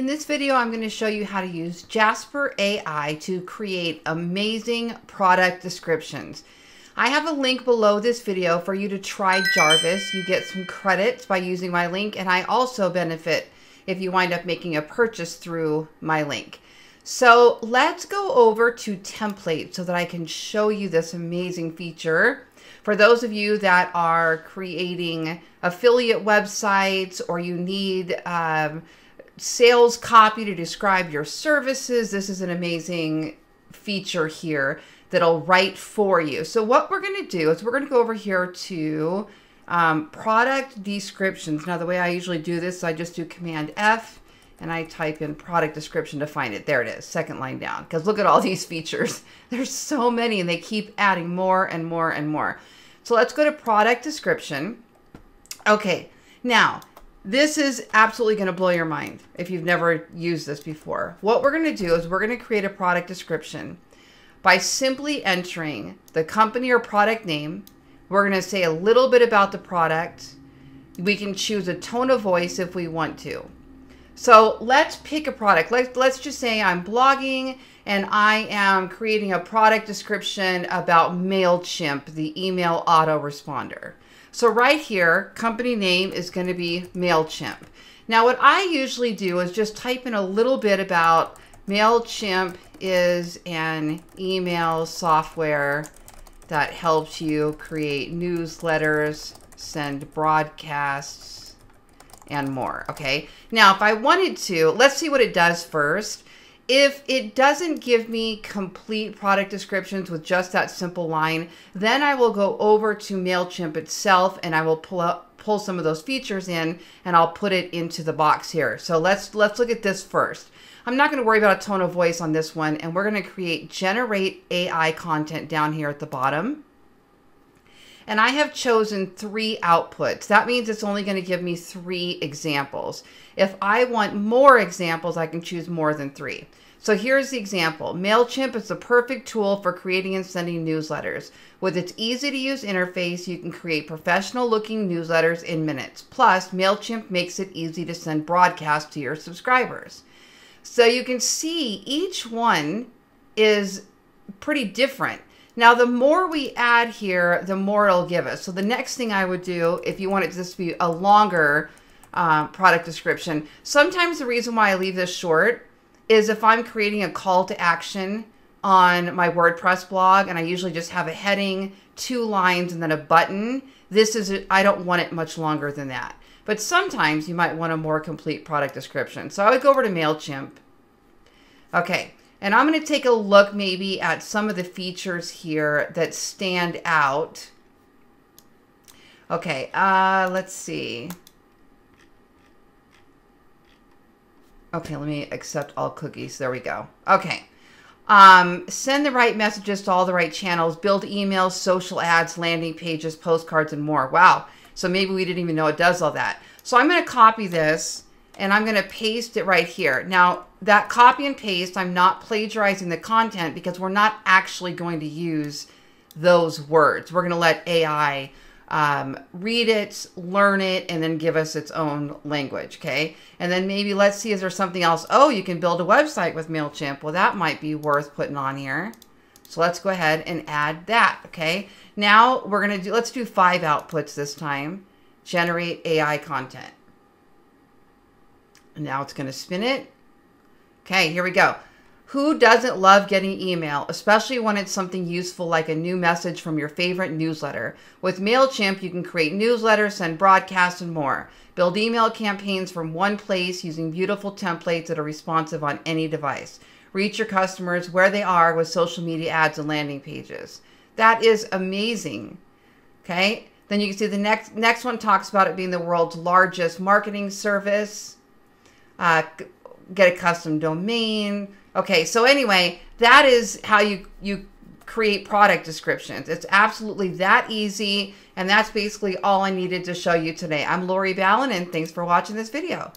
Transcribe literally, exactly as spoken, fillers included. In this video, I'm going to show you how to use Jasper A I to create amazing product descriptions. I have a link below this video for you to try Jarvis. You get some credits by using my link, and I also benefit if you wind up making a purchase through my link. So let's go over to templates so that I can show you this amazing feature. For those of you that are creating affiliate websites or you need um, sales copy to describe your services, this is an amazing feature here that'll write for you. So what we're going to do is we're going to go over here to um, product descriptions. Now, the way I usually do this, I just do Command F and I type in product description to find it. There it is, second line down, because look at all these features. There's so many and they keep adding more and more and more. So let's go to product description. Okay, now this is absolutely going to blow your mind if you've never used this before. What we're going to do is we're going to create a product description by simply entering the company or product name. We're going to say a little bit about the product. We can choose a tone of voice if we want to. So let's pick a product. Let's, let's just say I'm blogging and I am creating a product description about MailChimp, the email autoresponder. So right here, company name is going to be MailChimp. Now, what I usually do is just type in a little bit about MailChimp is an email software that helps you create newsletters, send broadcasts, and more. Okay. Now, if I wanted to, let's see what it does first. If it doesn't give me complete product descriptions with just that simple line, then I will go over to MailChimp itself and I will pull up, pull some of those features in and I'll put it into the box here. So let's, let's look at this first. I'm not going to worry about a tone of voice on this one, and we're going to create generate A I content down here at the bottom. And I have chosen three outputs. That means it's only going to give me three examples. If I want more examples, I can choose more than three. So here's the example. MailChimp is the perfect tool for creating and sending newsletters. With its easy-to-use interface, you can create professional-looking newsletters in minutes. Plus, MailChimp makes it easy to send broadcasts to your subscribers. So you can see each one is pretty different. Now, the more we add here, the more it'll give us. So the next thing I would do, if you want it to just be a longer uh, product description, sometimes the reason why I leave this short is if I'm creating a call to action on my WordPress blog, and I usually just have a heading, two lines, and then a button. This is, a, I don't want it much longer than that. But sometimes you might want a more complete product description. So I would go over to MailChimp. Okay. And I'm going to take a look maybe at some of the features here that stand out. Okay, uh, let's see. Okay, let me accept all cookies. There we go. Okay. Um, send the right messages to all the right channels, build emails, social ads, landing pages, postcards, and more. Wow. So maybe we didn't even know it does all that. So I'm going to copy this and I'm going to paste it right here. Now, that copy and paste, I'm not plagiarizing the content because we're not actually going to use those words. We're going to let A I um, read it, learn it, and then give us its own language. Okay. And then maybe let's see, is there something else? Oh, you can build a website with MailChimp. Well, that might be worth putting on here. So let's go ahead and add that. Okay. Now we're going to do, let's do five outputs this time. Generate A I content. And now it's going to spin it. Okay, here we go. Who doesn't love getting email, especially when it's something useful like a new message from your favorite newsletter? With MailChimp, you can create newsletters, send broadcasts, and more. Build email campaigns from one place using beautiful templates that are responsive on any device. Reach your customers where they are with social media ads and landing pages. That is amazing. Okay, then you can see the next, next one talks about it being the world's largest marketing service. Uh, get a custom domain. Okay, so anyway, that is how you, you create product descriptions. It's absolutely that easy, and that's basically all I needed to show you today. I'm Lori Ballen, and thanks for watching this video.